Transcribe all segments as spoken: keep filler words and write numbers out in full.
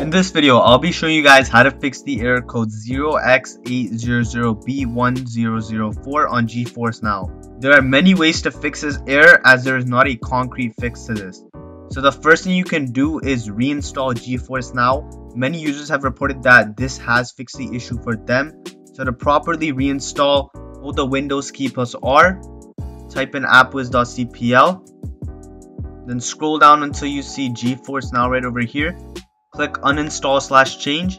In this video, I'll be showing you guys how to fix the error code zero x eight hundred B one zero zero four on GeForce Now. There are many ways to fix this error as there is not a concrete fix to this. So the first thing you can do is reinstall GeForce Now. Many users have reported that this has fixed the issue for them. So to properly reinstall, hold the Windows key plus R, type in appwiz dot c p l, then scroll down until you see GeForce Now right over here. Click uninstall slash change.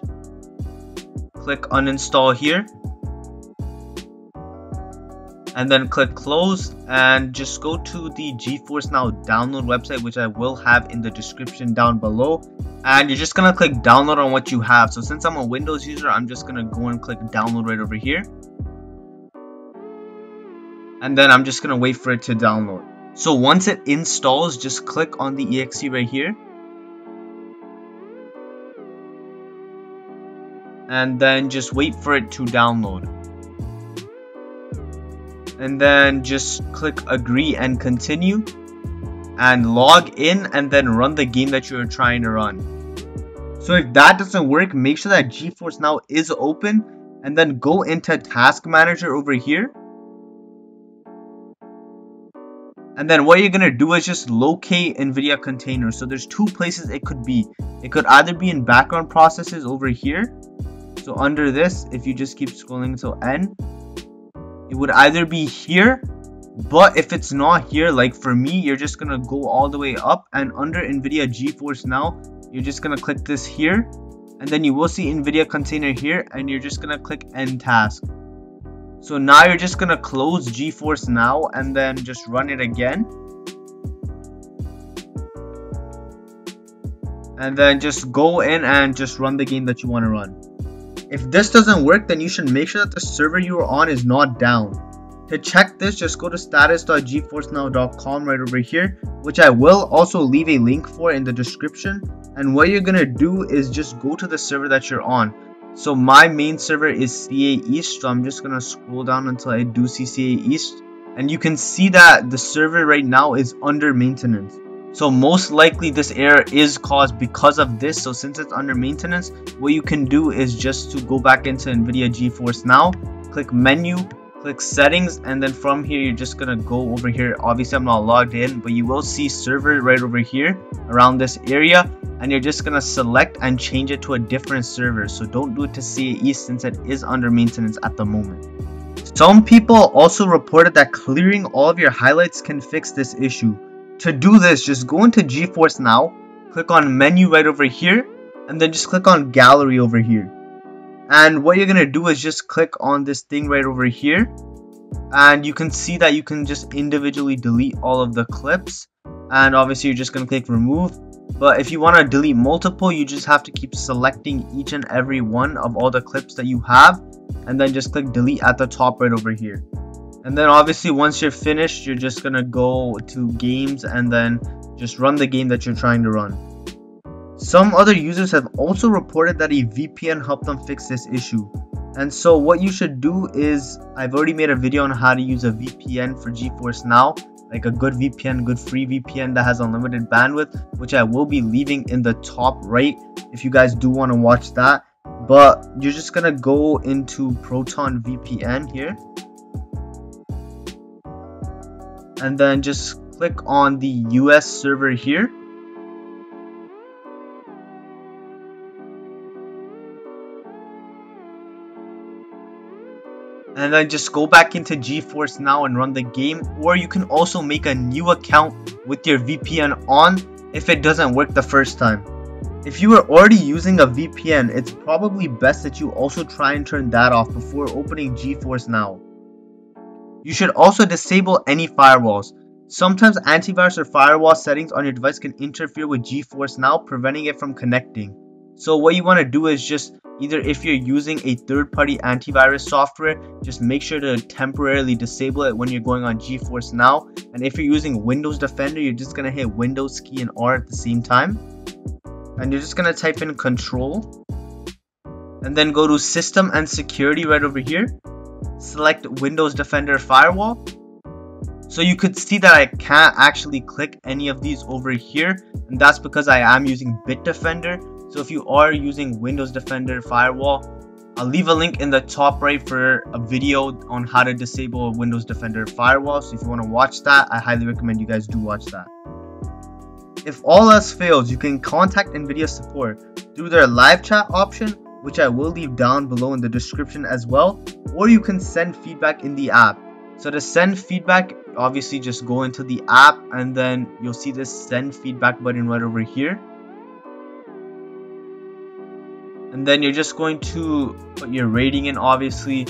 Click uninstall here. And then click close and just go to the GeForce Now download website, which I will have in the description down below. And you're just going to click download on what you have. So since I'm a Windows user, I'm just going to go and click download right over here. And then I'm just going to wait for it to download. So once it installs, just click on the E X E right here. And then just wait for it to download. And then just click agree and continue. And log in and then run the game that you're trying to run. So if that doesn't work, make sure that GeForce Now is open. And then go into Task Manager over here. And then what you're going to do is just locate NVIDIA Container. So there's two places it could be. It could either be in Background Processes over here. So under this, if you just keep scrolling until N, it would either be here, but if it's not here, like for me, you're just going to go all the way up and under NVIDIA GeForce Now, you're just going to click this here, and then you will see NVIDIA Container here, and you're just going to click End Task. So now you're just going to close GeForce Now and then just run it again. And then just go in and just run the game that you want to run. If this doesn't work, then you should make sure that the server you are on is not down. To check this, just go to status dot g force now dot com right over here, which I will also leave a link for in the description. And what you're going to do is just go to the server that you're on. So my main server is C A East, so I'm just going to scroll down until I do see C A East. And you can see that the server right now is under maintenance. So most likely this error is caused because of this. So since it's under maintenance, what you can do is just to go back into NVIDIA GeForce Now, click menu, click settings, and then from here you're just gonna go over here. Obviously I'm not logged in, but you will see server right over here around this area, and you're just gonna select and change it to a different server. So don't do it to C A East since it is under maintenance at the moment. Some people also reported that clearing all of your highlights can fix this issue. To do this, just go into GeForce Now, click on menu right over here, and then just click on gallery over here. And what you're going to do is just click on this thing right over here. And you can see that you can just individually delete all of the clips. And obviously you're just going to click remove. But if you want to delete multiple, you just have to keep selecting each and every one of all the clips that you have. And then just click delete at the top right over here. And then obviously once you're finished, you're just going to go to games and then just run the game that you're trying to run. Some other users have also reported that a V P N helped them fix this issue. And so what you should do is, I've already made a video on how to use a V P N for GeForce Now, like a good V P N, good free V P N that has unlimited bandwidth, which I will be leaving in the top right if you guys do want to watch that. But you're just going to go into Proton V P N here. And then just click on the U S server here. And then just go back into GeForce Now and run the game. Or you can also make a new account with your V P N on if it doesn't work the first time. If you are already using a V P N, it's probably best that you also try and turn that off before opening GeForce Now. You should also disable any firewalls. Sometimes antivirus or firewall settings on your device can interfere with GeForce Now, preventing it from connecting. So what you want to do is just, either if you're using a third-party antivirus software, just make sure to temporarily disable it when you're going on GeForce Now. And if you're using Windows Defender, you're just going to hit Windows key and R at the same time. And you're just going to type in control. And then go to system and security right over here. Select Windows Defender Firewall. So you could see that I can't actually click any of these over here, and that's because I am using Bitdefender. So if you are using Windows Defender firewall, I'll leave a link in the top right for a video on how to disable a Windows Defender firewall. So if you want to watch that, I highly recommend you guys do watch that. If all else fails, you can contact NVIDIA support through their live chat option, which I will leave down below in the description as well, or you can send feedback in the app. So to send feedback, obviously just go into the app and then you'll see this send feedback button right over here. And then you're just going to put your rating in, obviously,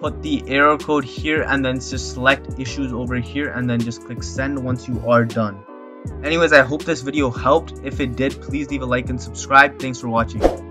put the error code here, and then just select issues over here, and then just click send once you are done. Anyways, I hope this video helped. If it did, please leave a like and subscribe. Thanks for watching.